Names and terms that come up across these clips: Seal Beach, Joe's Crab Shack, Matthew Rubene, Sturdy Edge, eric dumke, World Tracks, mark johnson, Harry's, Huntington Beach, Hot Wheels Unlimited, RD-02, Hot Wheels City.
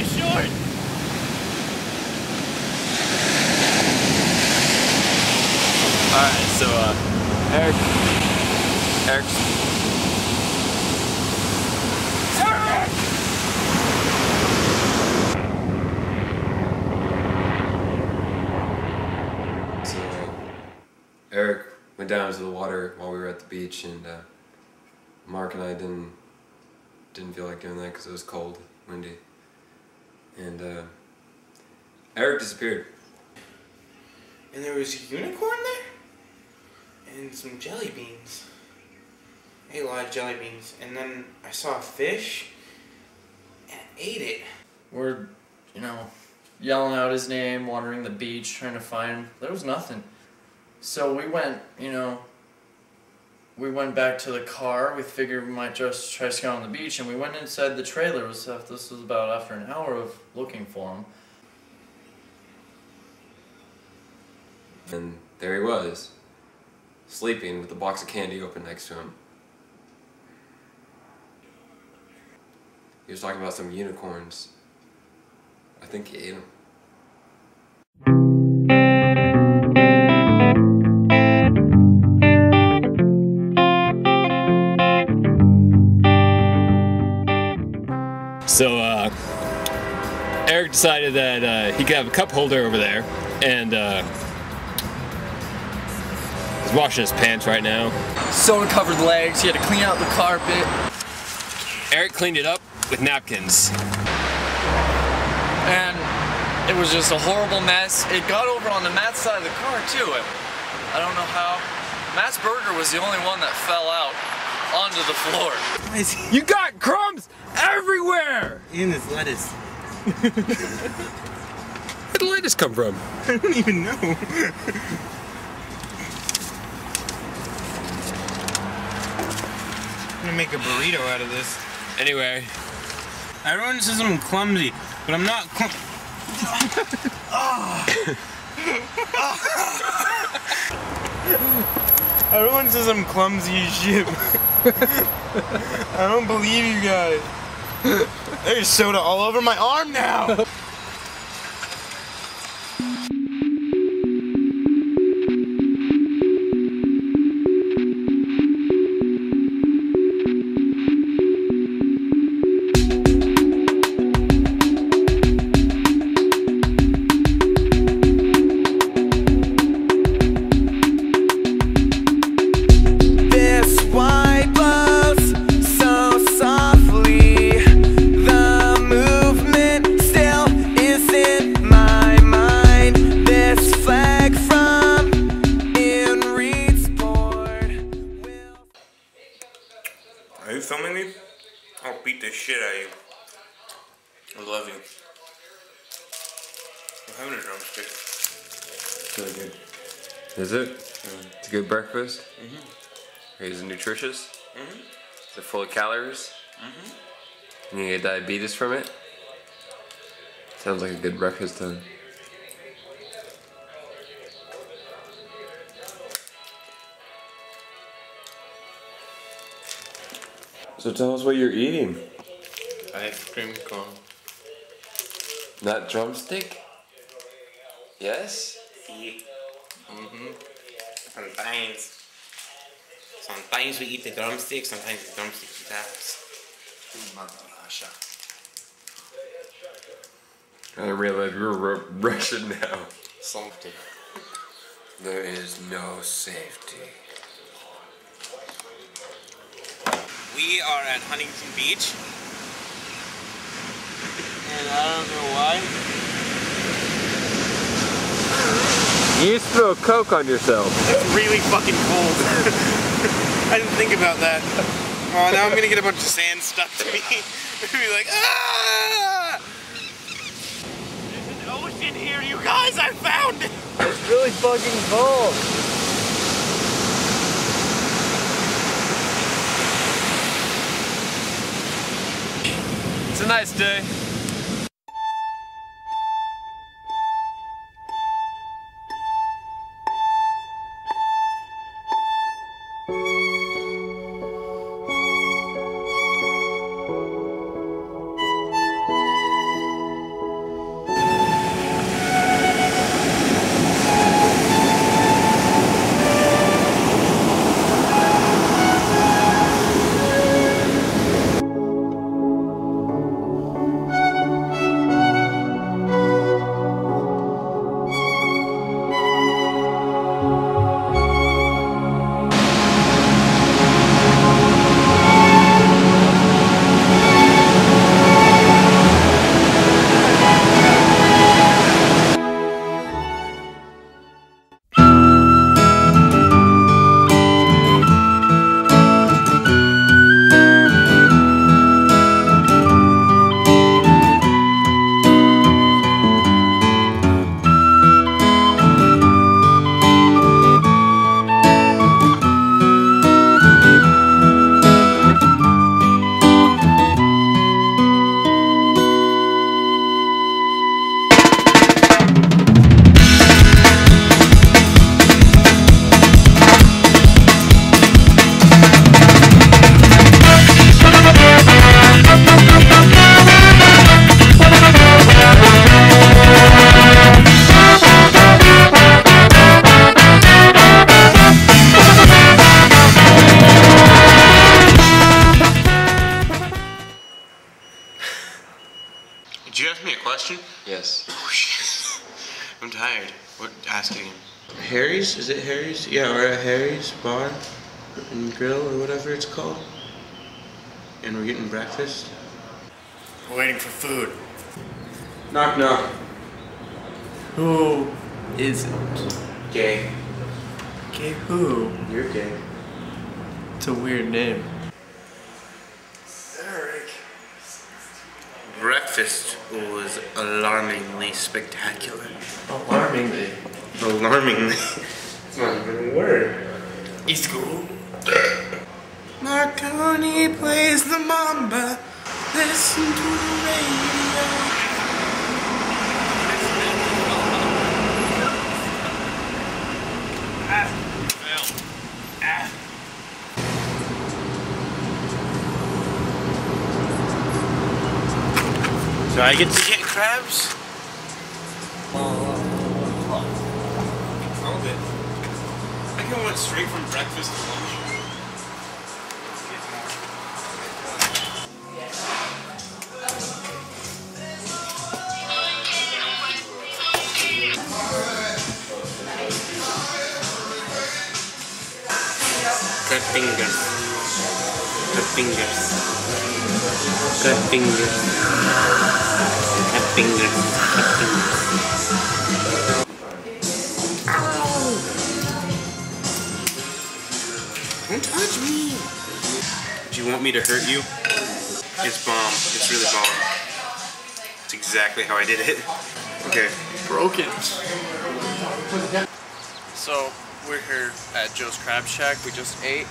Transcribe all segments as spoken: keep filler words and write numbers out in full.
my shorts! Alright, so uh, Eric, Eric's, Eric! So uh, Eric went down into the water while we were at the beach, and uh, Mark and I didn't didn't feel like doing that because it was cold, windy, and uh, Eric disappeared. And there was a unicorn there? And some jelly beans. I ate a lot of jelly beans. And then I saw a fish and I ate it. We're, you know, yelling out his name, wandering the beach, trying to find. There was nothing. So we went, you know, we went back to the car. We figured we might just try scouting on the beach. And we went inside the trailer. This was about after an hour of looking for him. And there he was, sleeping with a box of candy open next to him. He was talking about some unicorns. I think he ate them. So, uh, Eric decided that uh, he could have a cup holder over there, and uh, he's washing his pants right now. Soda-covered legs, he had to clean out the carpet. Eric cleaned it up with napkins. And it was just a horrible mess. It got over on the Matt's side of the car too. I don't know how. Matt's burger was the only one that fell out onto the floor. You got crumbs everywhere! And his lettuce. Where'd the lettuce come from? I don't even know. I'm gonna make a burrito out of this. Anyway. Everyone says I'm clumsy, but I'm not clumsy. Oh. Everyone says I'm clumsy as shit. I don't believe you guys. There's soda all over my arm now! Are you filming me? I'll beat the shit out of you. I love you. I'm having a drumstick. It's really good. Is it? Mm. It's a good breakfast? Mm-hmm. Is it nutritious? Mm-hmm. Is it full of calories? Mm-hmm. You get diabetes from it? Sounds like a good breakfast though. So tell us what you're eating. Ice cream cone. Not drumstick? Yes? Yeah. Mm-hmm. Sometimes. Sometimes we eat the drumstick, sometimes the drumstick eat that. I realize we're Russian now. Something. There is no safety. We are at Huntington Beach, and I don't know why. You just threw a Coke on yourself. It's really fucking cold. I didn't think about that. Oh, now I'm gonna get a bunch of sand stuck to me. I'm gonna be like, ah! There's an ocean here, you guys! I found it! It's really fucking cold. It's a nice day. Did you ask me a question? Yes. Oh, shit. I'm tired. What? Ask again. Harry's? Is it Harry's? Yeah, we're at Harry's Bar and Grill or whatever it's called. And we're getting breakfast. We're waiting for food. Knock knock. Who is it? Gay. Gay who? You're gay. It's a weird name. Eric. Breakfast was alarmingly spectacular. Alarmingly? Alarmingly. It's not even a word. It's cool. Marconi plays the mamba. Listen to the radio. Ah. Ah. So I get to get crabs? All good. I can went straight from breakfast to lunch. Cut fingers. Cut fingers. Cut fingers. Cut fingers. Cut fingers. Ow! Don't touch me! Do you want me to hurt you? It's bomb. It's really bomb. It's exactly how I did it. Okay. Broken. So, we're here at Joe's Crab Shack. We just ate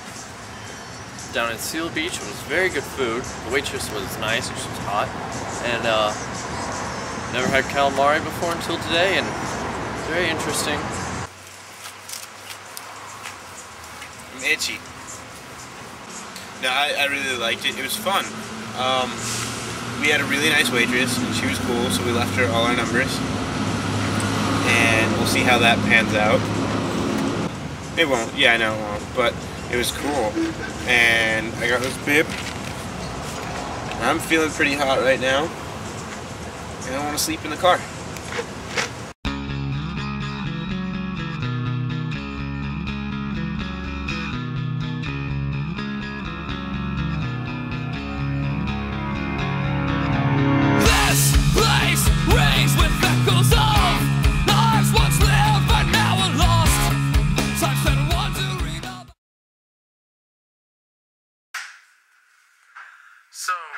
down at Seal Beach. It was very good food. The waitress was nice. She was hot. And uh, never had calamari before until today, and very interesting. I'm itchy. No, I, I really liked it. It was fun. Um, we had a really nice waitress, and she was cool, so we left her all our numbers. And we'll see how that pans out. It won't. Yeah, I know it won't. But it was cool. And I got this bib. I'm feeling pretty hot right now. And I want to sleep in the car.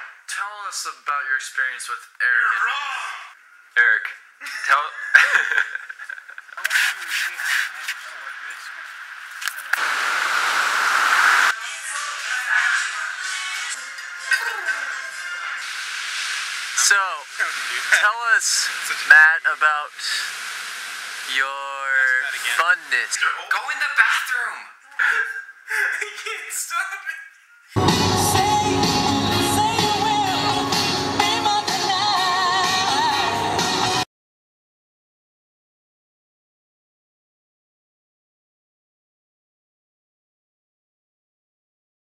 So, tell us about your experience with Eric. You're wrong! Eric, tell... So, tell us, Matt, about your funness. Go in the bathroom! I can't stop it!